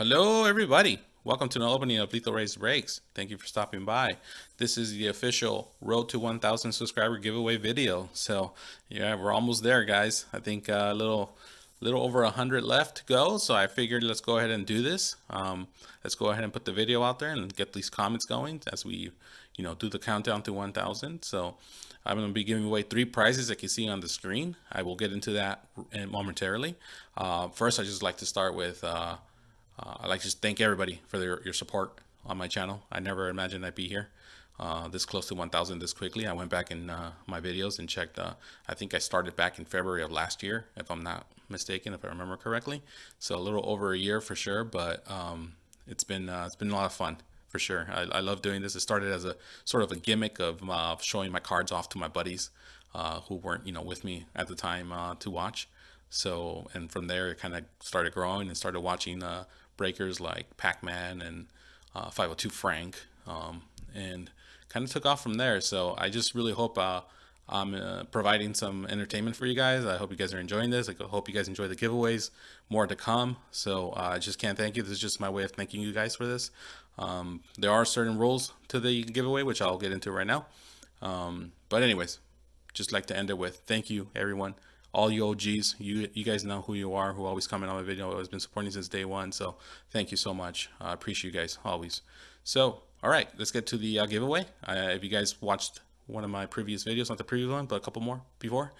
Hello everybody, welcome to an opening of Lethal Race Breaks. Thank you for stopping by. This is the official road to 1,000 subscriber giveaway video. So yeah, we're almost there guys. I think a little over 100 left to go. So I figured let's go ahead and do this. Let's go ahead and put the video out there and get these comments going as we, you know, do the countdown to 1,000. So I'm going to be giving away 3 prizes that you see on the screen. I will get into that momentarily. First, I just like to start with I'd like to just thank everybody for your support on my channel. I never imagined I'd be here this close to 1,000 this quickly. I went back in my videos and checked. I think I started back in February of last year, if I'm not mistaken, if I remember correctly. So a little over a year for sure, but it's been a lot of fun for sure. I love doing this. It started as a sort of a gimmick of showing my cards off to my buddies who weren't, you know, with me at the time to watch. So, and from there it kind of started growing and started watching breakers like Pac-Man and 502 Frank, and kind of took off from there. So I just really hope I'm providing some entertainment for you guys. I hope you guys are enjoying this. I hope you guys enjoy the giveaways, more to come. So I just can't thank you. This is just my way of thanking you guys for this. There are certain rules to the giveaway, which I'll get into right now. But anyways, just like to end it with thank you everyone. All you OGs, you guys know who you are, who always comment on my video, always been supporting since day one. So thank you so much. I appreciate you guys always. So, all right, let's get to the giveaway. If you guys watched one of my previous videos, not the previous one, but a couple more before,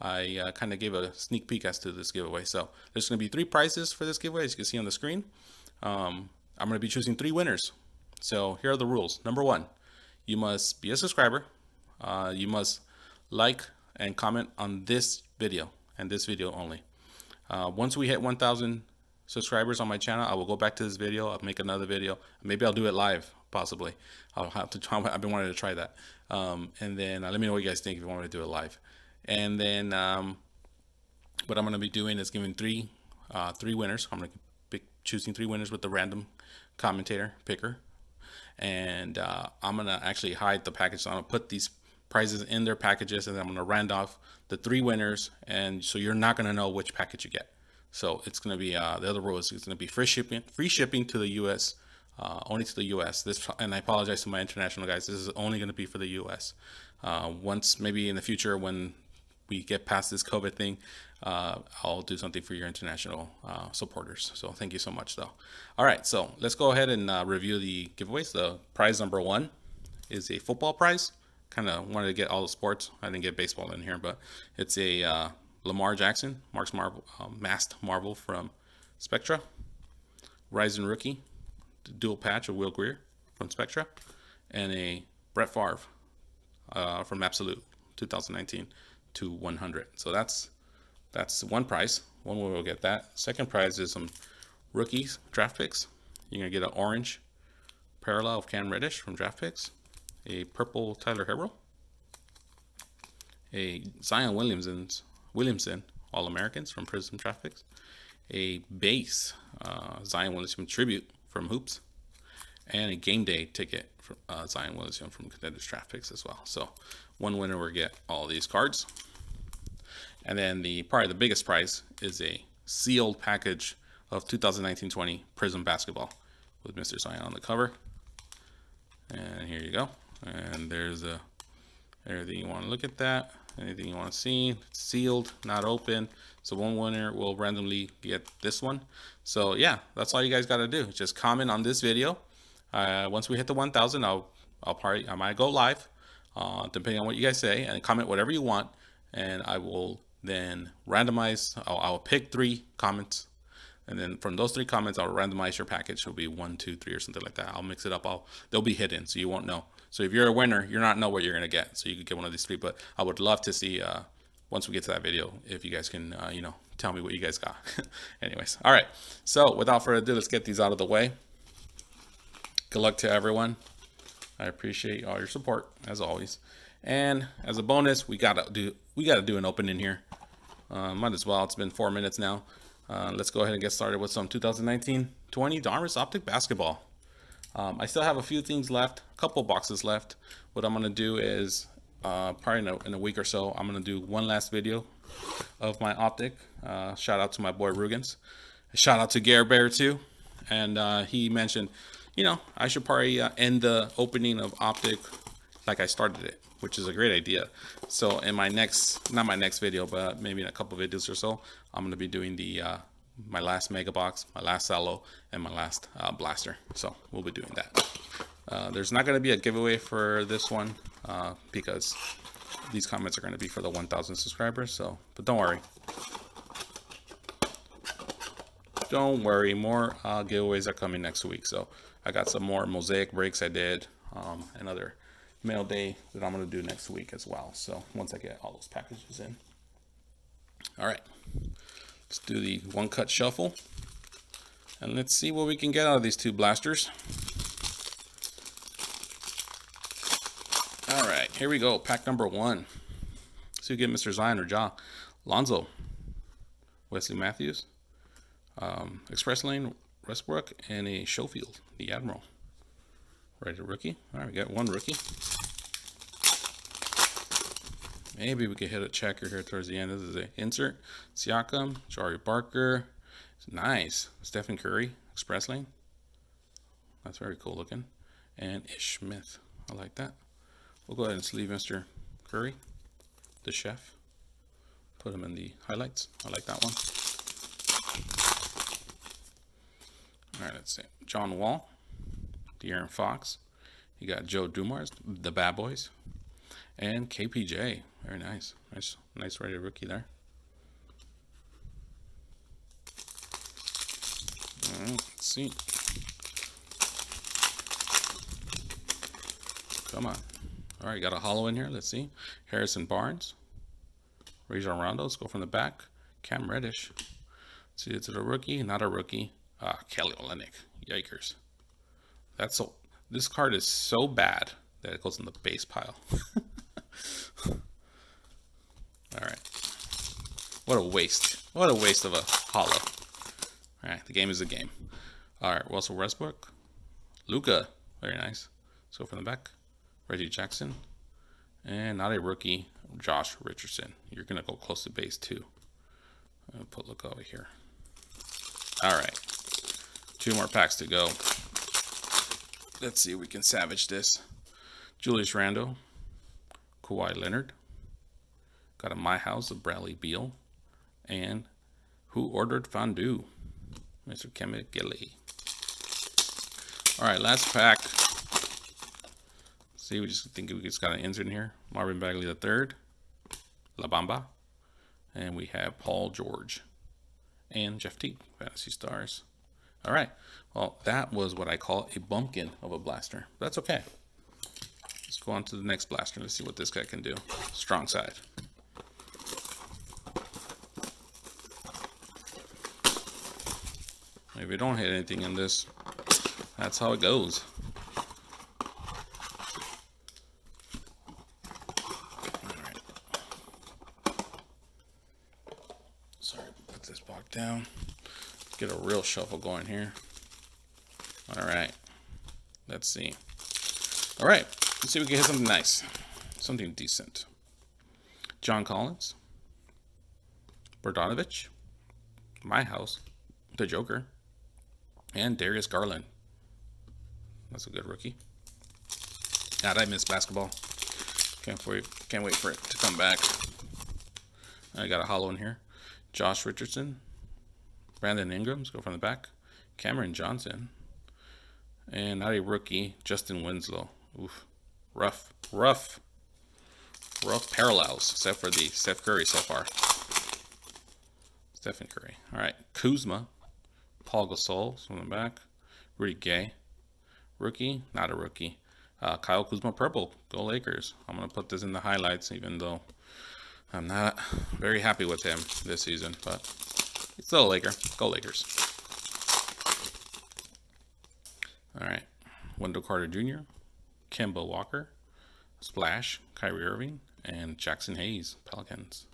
I kind of gave a sneak peek as to this giveaway. So there's going to be 3 prizes for this giveaway, as you can see on the screen. I'm going to be choosing 3 winners. So here are the rules. Number 1, you must be a subscriber. You must like and comment on this video and this video only. Once we hit 1,000 subscribers on my channel, I will go back to this video. I'll make another video. Maybe I'll do it live, possibly. I'll have to try. I've been wanting to try that. And then let me know what you guys think if you want me to do it live. And then what I'm going to be doing is giving three winners. I'm going to be choosing 3 winners with the random commentator picker. And I'm going to actually hide the package. So I'm going to put these prizes in their packages, and I'm going to round off the 3 winners, and so you're not going to know which package you get. So it's going to be the other rule is it's going to be free shipping to the US, only to the US. This, and I apologize to my international guys, this is only going to be for the US. Once, maybe in the future when we get past this COVID thing, I'll do something for your international supporters. So thank you so much though. All right, so let's go ahead and review the giveaways. The prize number 1 is a football prize. Kind of wanted to get all the sports. I didn't get baseball in here, but it's a Lamar Jackson, masked Marvel from Spectra. Rising Rookie, dual patch of Will Grier from Spectra. And a Brett Favre from Absolute, 2019-100. So that's one prize. One way we'll get that. Second prize is some rookies, draft picks. You're going to get an orange parallel of Cam Reddish from draft picks. A purple Tyler Herro, a Zion Williamson All-Americans from Prism Traffics, a base Zion Williamson tribute from Hoops, and a game day ticket from Zion Williamson from Contenders Traffics as well. So one winner will get all these cards. And then probably the biggest prize is a sealed package of 2019-20 Prizm basketball with Mr. Zion on the cover. And here you go. And there's everything you want to look at that, anything you want to see. It's sealed, not open. So one winner will randomly get this one. So yeah, that's all you guys got to do. Just comment on this video. Once we hit the 1,000, I might go live, depending on what you guys say, and comment whatever you want. And I will then randomize. I'll pick 3 comments. And then from those 3 comments, I'll randomize your package. It'll be 1, 2, 3, or something like that. I'll mix it up. They'll be hidden, so you won't know. So if you're a winner, you're not know what you're gonna get. So you could get one of these 3. But I would love to see once we get to that video if you guys can, you know, tell me what you guys got. Anyways, all right. So without further ado, let's get these out of the way. Good luck to everyone. I appreciate all your support as always. And as a bonus, we gotta do an opening here. Might as well. It's been 4 minutes now. Let's go ahead and get started with some 2019-20 Donruss Optic basketball. I still have a few things left, a couple boxes left. What I'm going to do is probably in a week or so, I'm going to do one last video of my Optic. Shout out to my boy Rugens. Shout out to Gear Bear too. and he mentioned, you know, I should probably end the opening of Optic like I started it, which is a great idea. So in my next, not my next video, but maybe in a couple videos or so, I'm going to be doing the my last mega box, my last cello, and my last blaster. So we'll be doing that. There's not going to be a giveaway for this one because these comments are going to be for the 1,000 subscribers. So, but don't worry. Don't worry, more giveaways are coming next week. So I got some more mosaic breaks I did, and other mail day that I'm going to do next week as well. So once I get all those packages in. All right, let's do the one cut shuffle and let's see what we can get out of these two blasters. All right, here we go. Pack number one. So you get Mr. Zion or Ja, Lonzo, Wesley Matthews, Express Lane, Westbrook, and a Schofield, the Admiral. Right, a rookie. All right, we got one rookie. Maybe we could hit a checker here towards the end. This is an insert. Siakam, Jari Parker. It's nice. Stephen Curry, Express Lane. That's very cool looking. And Ish Smith. I like that. We'll go ahead and sleeve Mr. Curry, the chef. Put him in the highlights. I like that one. All right, let's see. John Wall, De'Aaron Fox. You got Joe Dumars, the Bad Boys, and KPJ. Very nice. Nice rated rookie there. All right, let's see. Come on. All right, got a hollow in here. Let's see. Harrison Barnes, Rajon Rondo. Let's go from the back. Cam Reddish. Let's see, it's a rookie, not a rookie. Kelly Olynyk. Yikers. That's so. This card is so bad that it goes in the base pile. All right. What a waste. What a waste of a hollow. All right. The game is a game. All right. Russell Westbrook. Luka. Very nice. Let's go from the back. Reggie Jackson. And not a rookie. Josh Richardson. You're going to go close to base too. I'll put Luka over here. All right. Two more packs to go. Let's see if we can salvage this. Julius Randle, Kawhi Leonard. Got a My House of Bradley Beal. And Who Ordered Fondue? Mr. Kemet Gilly. All right, last pack. See, we just think we just got an insert in here. Marvin Bagley III, La Bamba. And we have Paul George and Jeff Teague, Fantasy Stars. All right, well, that was what I call a bumpkin of a blaster. That's okay. Let's go on to the next blaster. Let's see what this guy can do. Strong side. If we don't hit anything in this, that's how it goes. All right. Sorry, put this block down. Get a real shuffle going here. All right, let's see. All right, let's see if we can hit something nice, something decent. John Collins, Bogdanovich, My House, the Joker, and Darius Garland. That's a good rookie. God, I miss basketball. Can't wait for it to come back. I got a hollow in here. Josh Richardson. Brandon Ingram, let's go from the back. Cameron Johnson. And not a rookie, Justin Winslow. Oof. Rough parallels, except for the Steph Curry so far. Stephen Curry. All right. Kuzma. Paul Gasol, from the back. Rudy Gay. Rookie, not a rookie. Kyle Kuzma, purple. Go Lakers. I'm going to put this in the highlights, even though I'm not very happy with him this season, but... it's still a Laker. Go Lakers. All right. Wendell Carter Jr., Kemba Walker, Splash, Kyrie Irving, and Jackson Hayes, Pelicans.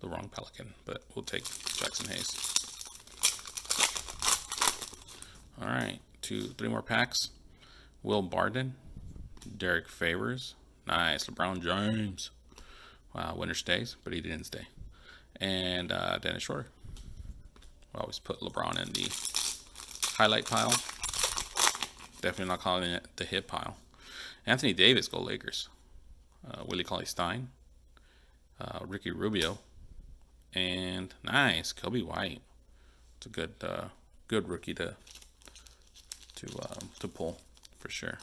The wrong Pelican, but we'll take Jackson Hayes. All right. Three more packs. Will Barton, Derek Favors. Nice. LeBron James. Wow, winner stays, but he didn't stay. And Dennis Schroeder. Always put LeBron in the highlight pile. Definitely not calling it the hit pile. Anthony Davis, go Lakers. Willie Cauley-Stein. Ricky Rubio. And nice, Kobe White. It's a good good rookie to pull for sure.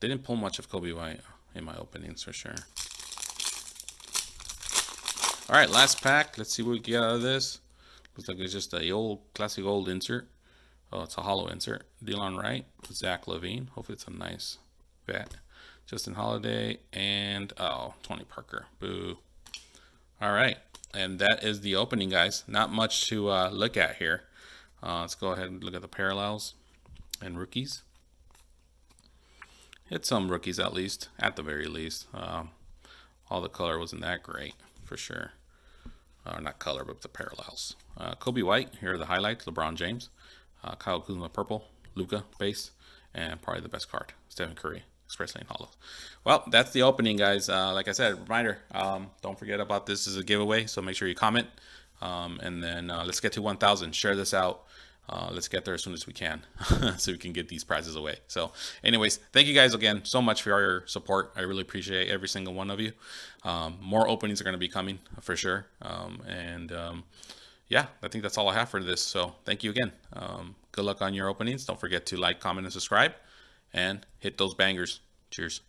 They didn't pull much of Kobe White in my openings for sure. All right, last pack. Let's see what we get out of this. Looks like it's just a old classic old insert. Oh, it's a hollow insert. DeLon Wright, Zach LaVine. Hopefully it's a nice vet. Justin Holiday and oh, Tony Parker. Boo. All right, and that is the opening, guys. Not much to look at here. Let's go ahead and look at the parallels and rookies. Hit some rookies at least, at the very least. All the color wasn't that great for sure. Not color, but the parallels. Kobe White, here are the highlights. LeBron James, Kyle Kuzma purple, Luka base, and probably the best card, Stephen Curry. Express Lane Hollow. Well, that's the opening, guys. Like I said, reminder, don't forget about this is a giveaway, so make sure you comment. And then let's get to 1,000. Share this out. Let's get there as soon as we can so we can get these prizes away. So anyways, thank you guys again so much for your support. I really appreciate every single one of you. More openings are going to be coming for sure. Yeah, I think that's all I have for this. So thank you again. Good luck on your openings. Don't forget to like, comment, and subscribe. And hit those bangers. Cheers.